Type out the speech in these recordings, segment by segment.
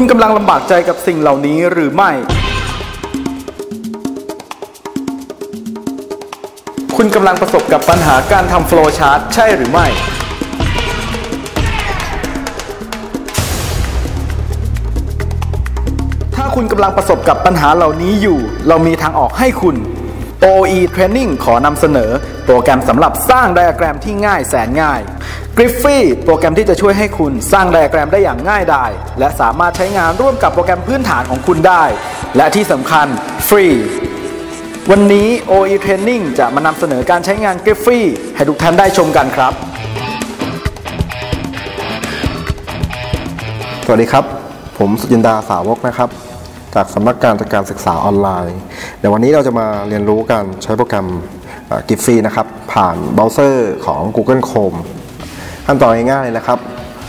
คุณกำลังลำบากใจกับสิ่งเหล่านี้หรือไม่คุณกำลังประสบกับปัญหาการทำโฟลว์ชาร์ตใช่หรือไม่ถ้าคุณกำลังประสบกับปัญหาเหล่านี้อยู่เรามีทางออกให้คุณ OE Training ขอนำเสนอโปรแกรมสำหรับสร้างไดอะแกรมที่ง่ายแสนง่าย Gliffy โปรแกรมที่จะช่วยให้คุณสร้างไดอะแกรมได้อย่างง่ายดายและสามารถใช้งานร่วมกับโปรแกรมพื้นฐานของคุณได้และที่สำคัญฟรีวันนี้ OE Training จะมานำเสนอการใช้งาน Gliffy ให้ทุกท่านได้ชมกันครับสวัสดีครับผมสุจินดาสาวกนะครับจากสำนักงานจัดการศึกษาออนไลน์เดี๋ยววันนี้เราจะมาเรียนรู้การใช้โปรแกรม Gliffy นะครับผ่านเบราว์เซอร์ของ Google Chrome ขั้นตอนง่ายๆนะครับ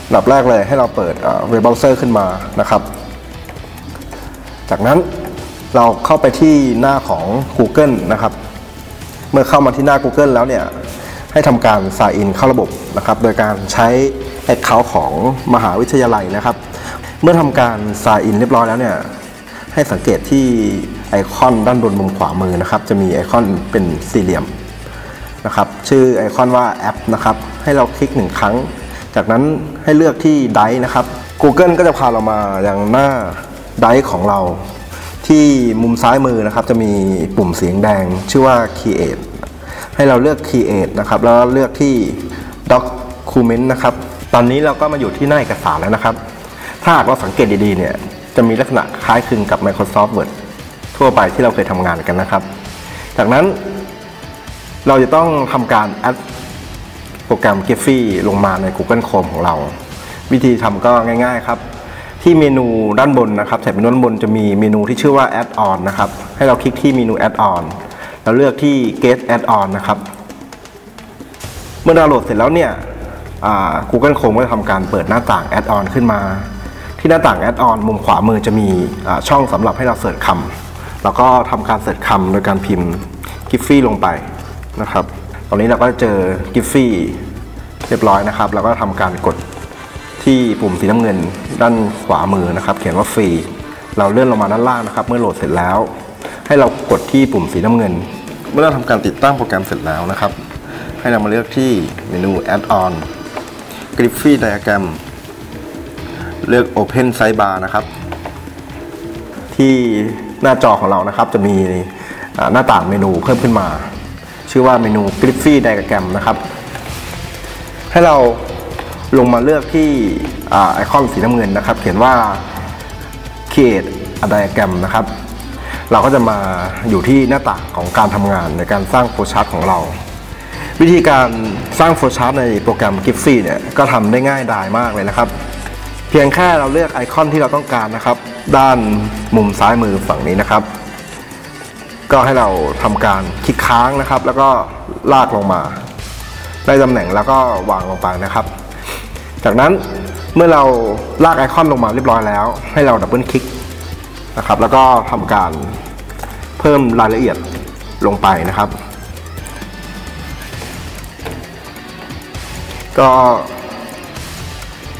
อันดับแรกเลยให้เราเปิดเว็บเบราว์เซอร์ขึ้นมานะครับจากนั้นเราเข้าไปที่หน้าของ Google นะครับเมื่อเข้ามาที่หน้า Google แล้วเนี่ยให้ทำการ sign in เข้าระบบนะครับโดยการใช้ account ของมหาวิทยาลัยนะครับเมื่อทำการ sign in เรียบร้อยแล้วเนี่ยให้สังเกตที่ไอคอนด้านบนมุมขวามือนะครับจะมีไอคอนเป็นสี่เหลี่ยมนะครับชื่อไอคอนว่าแอปนะครับให้เราคลิกหนึ่งครั้งจากนั้นให้เลือกที่ไดร์นะครับ Google ก็จะพาเรามาอย่างหน้าไดร์ของเราที่มุมซ้ายมือนะครับจะมีปุ่มสีแดงชื่อว่า Create ให้เราเลือก Create นะครับแล้วเลือกที่ Document นะครับตอนนี้เราก็มาอยู่ที่หน้าเอกสารแล้วนะครับถ้าหากเราสังเกตดีๆเนี่ยจะมีลักษณะคล้ายคลึงกับ Microsoft Word ทั่วไปที่เราเคยทำงานกันนะครับจากนั้นเราจะต้องทำการ add โปรแกรม Gliffy ลงมาใน Google Chrome ของเราวิธีทำก็ง่ายๆครับที่เมนูด้านบนนะครับแถบเมนูด้านบนจะมีเมนูที่ชื่อว่า Add On นะครับให้เราคลิกที่เมนู Add On แล้วเลือกที่ Get Add On นะครับเมื่อดาวน์โหลดเสร็จแล้วเนี่ย Google Chrome ก็จะทำการเปิดหน้าต่าง Add On ขึ้นมาที่หน้าต่าง Add On มุมขวามือจะมีช่องสำหรับให้เราเสิร์ชคำแล้วก็ทำการเสิร์ชคำโดยการพิมพ์ Gliffy ลงไปนะครับตอนนี้เราก็เจอ Gliffy เรียบร้อยนะครับแล้วก็ทำการกดที่ปุ่มสีน้ำเงินด้านขวามือนะครับเขียนว่าฟรีเราเลื่อนลงมาด้านล่างนะครับเมื่อโหลดเสร็จแล้วให้เรากดที่ปุ่มสีน้ำเงินเมื่อเราทำการติดตั้งโปรแกรมเสร็จแล้วนะครับให้เรามาเลือกที่เมนู Add On Gliffy Diagram เลือก Open Sidebar นะครับที่หน้าจอของเรานะครับจะมีหน้าต่างเมนูเพิ่มขึ้นมาชื่อว่าเมนู Gliffy Diagram นะครับให้เราลงมาเลือกที่ไอคอนสีน้ำเงินนะครับเขียนว่า Create a Diagram นะครับเราก็จะมาอยู่ที่หน้าต่างของการทำงานในการสร้างโฟลว์ชาร์ตของเราวิธีการสร้างโฟลว์ชาร์ตในโปรแกรม Gliffy เนี่ยก็ทำได้ง่ายดายมากเลยนะครับเพียงแค่เราเลือกไอคอนที่เราต้องการนะครับด้านมุมซ้ายมือฝั่งนี้นะครับก็ให้เราทำการคลิกค้างนะครับแล้วก็ลากลงมาได้ตำแหน่งแล้วก็วางลงไปนะครับจากนั้นเมื่อเราลากไอคอนลงมาเรียบร้อยแล้วให้เราดับเบิลคลิกนะครับแล้วก็ทำการเพิ่มรายละเอียดลงไปนะครับก็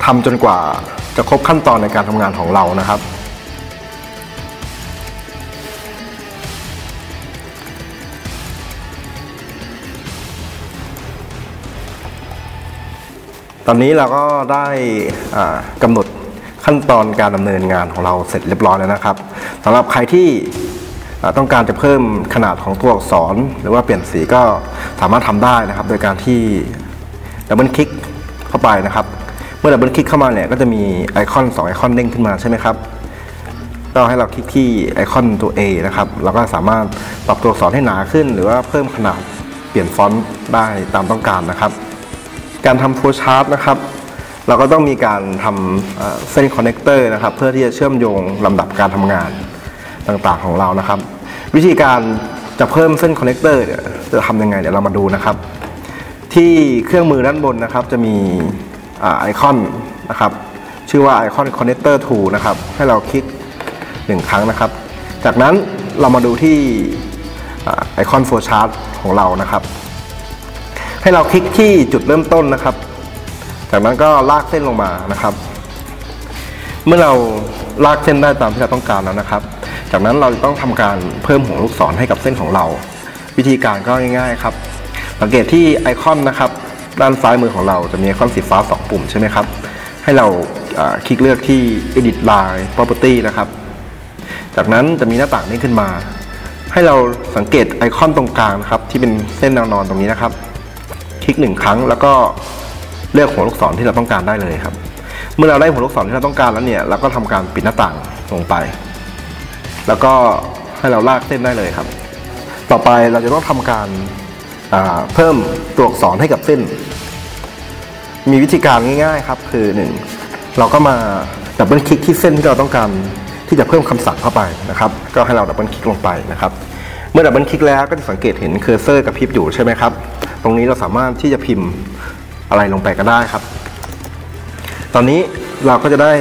ทำจนกว่าจะครบขั้นตอนในการทำงานของเรานะครับตอนนี้เราก็ได้กำหนดขั้นตอนการดำเนินงานของเราเสร็จเรียบร้อยแล้วนะครับสำหรับใครที่ต้องการจะเพิ่มขนาดของตัวอักษรหรือว่าเปลี่ยนสีก็สามารถทำได้นะครับโดยการที่ดับเบิลคลิกเข้าไปนะครับเมื่อดับเบิลคลิกเข้ามาเนี่ยก็จะมีไอคอน2ไอคอนเด้งขึ้นมาใช่ไหมครับก็ให้เราคลิกที่ไอคอนตัว A นะครับเราก็สามารถปรับตัวอักษรให้หนาขึ้นหรือว่าเพิ่มขนาดเปลี่ยนฟอนต์ได้ตามต้องการนะครับการทำโฟลว์ชาร์ตนะครับเราก็ต้องมีการทำเส้นคอนเนคเตอร์นะครับเพื่อที่จะเชื่อมโยงลำดับการทำงานต่างๆของเรานะครับวิธีการจะเพิ่มเส้นคอนเนคเตอร์เนี่ยจะทำยังไงเดี๋ยวเรามาดูนะครับที่เครื่องมือด้านบนนะครับจะมีไอคอนนะครับชื่อว่าไอคอนคอนเนคเตอร์ to นะครับให้เราคลิก1ครั้งนะครับจากนั้นเรามาดูที่ไอคอนโฟลว์ชาร์ตของเรานะครับให้เราคลิกที่จุดเริ่มต้นนะครับจากนั้นก็ลากเส้นลงมานะครับเมื่อเรา ลากเส้นได้ตามที่เราต้องการแล้วนะครับจากนั้นเราจะต้องทำการเพิ่มหัวลูกศรให้กับเส้นของเราวิธีการก็ง่ายๆครับสังเกตที่ไอคอนนะครับด้านซ้ายมือของเราจะมีไอคอนสีฟ้า2ปุ่มใช่ไหมครับให้เราคลิกเลือกที่ Edit Line Property นะครับจากนั้นจะมีหน้าต่างนี้ขึ้นมาให้เราสังเกตไอคอนตรงกลางครับที่เป็นเส้นแนวนอนตรงนี้นะครับคลิก1ครั้งแล้วก็เลือกหัวลูกศรที่เราต้องการได้เลยครับเมื่อเราได้หัวลูกศรที่เราต้องการแล้วเนี่ยเราก็ทำการปิดหน้าต่างลงไปแล้วก็ให้เราลากเส้นได้เลยครับต่อไปเราจะต้องทำการเพิ่มตัวอักษรให้กับเส้นมีวิธีการง่ายๆครับคือ1เราก็มาดับเบิลคลิกที่เส้นที่เราต้องการที่จะเพิ่มคำสั่งเข้าไปนะครับก็ให้เราดับเบิลคลิกลงไปนะครับเมื่อดับเบิลคลิกแล้วก็จะสังเกตเห็นเคอร์เซอร์กระพริบอยู่ใช่ไหมครับตรงนี้เราสามารถที่จะพิมพ์อะไรลงไปก็ได้ครับตอนนี้เราก็จะได้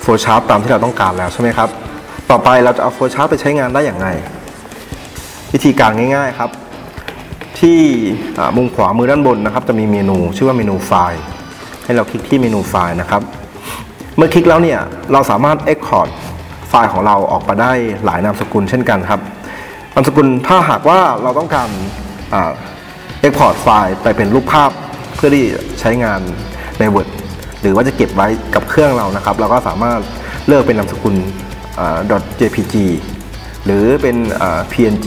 โฟล์ชาร์ตตามที่เราต้องการแล้วใช่ไหมครับต่อไปเราจะเอาโฟล์ชาร์ตไปใช้งานได้อย่างไรวิธีการง่ายๆครับที่มุมขวามือด้านบนนะครับจะมีเมนูชื่อว่าเมนูไฟล์ให้เราคลิกที่เมนูไฟล์นะครับเมื่อคลิกแล้วเนี่ยเราสามารถ Export ไฟล์ของเราออกมาได้หลายนามสกุลเช่นกันครับนามสกุลถ้าหากว่าเราต้องการ Export ไฟล์ไปเป็นรูปภาพเพื่อที่ใช้งานใน Word หรือว่าจะเก็บไว้กับเครื่องเรานะครับเราก็สามารถเลือกเป็นนามสกุล .jpg หรือเป็น png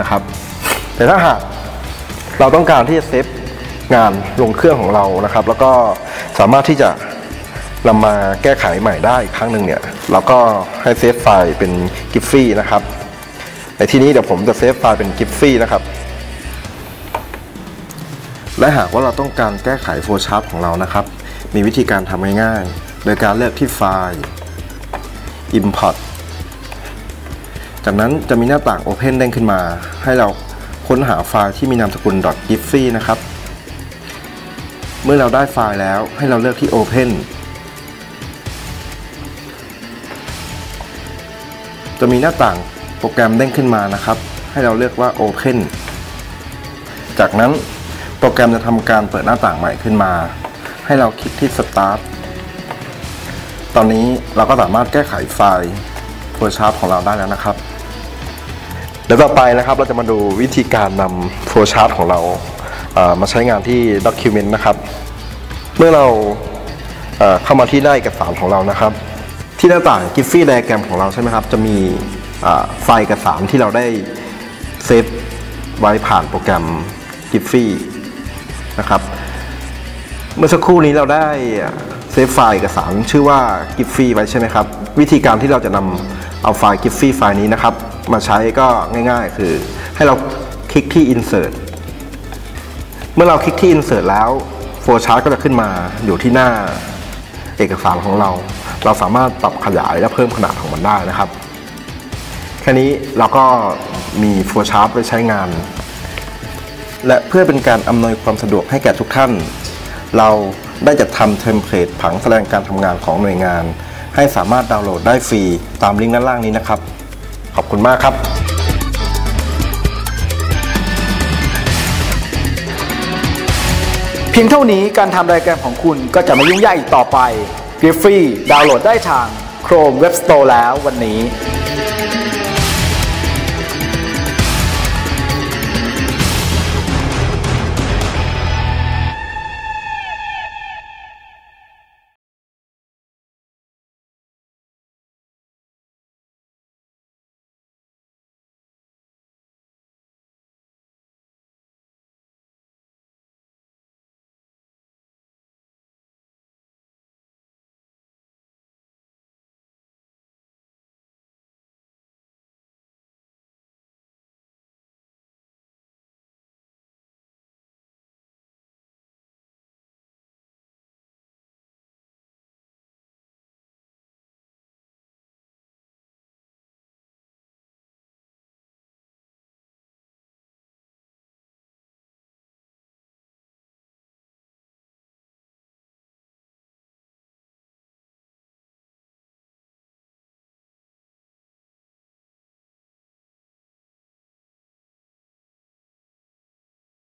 นะครับแต่ถ้าหากเราต้องการที่จะเซฟงานลงเครื่องของเรานะครับแล้วก็สามารถที่จะนำมาแก้ไขใหม่ได้อีกครั้งหนึ่งเนี่ยเราก็ให้เซฟไฟล์เป็น Gliffy นะครับในที่นี้เดี๋ยวผมจะเซฟไฟล์เป็น Gliffy นะครับและหากว่าเราต้องการแก้ไขโฟล์ชาร์ตของเรานะครับมีวิธีการทำง่ายๆโดยการเลือกที่ไฟล์ Import จากนั้นจะมีหน้าต่าง Open เด้งขึ้นมาให้เราค้นหาไฟล์ที่มีนามสกุล .gif นะครับเมื่อเราได้ไฟล์แล้วให้เราเลือกที่ Open จะมีหน้าต่างโปรแกรมเด้งขึ้นมานะครับให้เราเลือกว่า Open จากนั้นโปรแกรมจะทำการเปิดหน้าต่างใหม่ขึ้นมาให้เราคลิกที่ Start ตอนนี้เราก็สามารถแก้ไขไฟล์โฟล์ชาร์ตของเราได้แล้วนะครับแล้วต่อไปนะครับเราจะมาดูวิธีการนำโฟล์ชาร์ตของเรามาใช้งานที่ Document นะครับเมื่อเราเข้ามาที่หน้าเอกสารของเรานะครับที่หน้าต่าง Gliffy Diagram ของเราใช่ไหมครับจะมีไฟล์เอกสารที่เราได้เซฟไว้ผ่านโปรแกรม Gliffy นะครับเมื่อสักครู่นี้เราได้เซฟไฟล์เอกสารชื่อว่า Gliffy ไว้ใช่ไหมครับวิธีการที่เราจะนำเอาไฟล์ Gliffy ไฟล์นี้นะครับมาใช้ก็ง่ายๆคือให้เราคลิกที่ Insert เมื่อเราคลิกที่ Insert แล้วโฟล์ชาร์ตก็จะขึ้นมาอยู่ที่หน้าเอกสารของเราเราสามารถปรับขยายและเพิ่มขนาดของมันได้นะครับแค่นี้เราก็มีโฟล์ชาร์ตไปใช้งานและเพื่อเป็นการอำนวยความสะดวกให้แก่ทุกท่านเราได้จัดทำเทมเพลตผังแสดงการทำงานของหน่วยงานให้สามารถดาวน์โหลดได้ฟรีตามลิงก์ด้านล่างนี้นะครับขอบคุณมากครับเพียงเท่านี้การทำไดอะแกรมของคุณก็จะไม่ยุ่งยากอีกต่อไป Gliffy ดาวน์โหลดได้ทาง Chrome Web Store แล้ววันนี้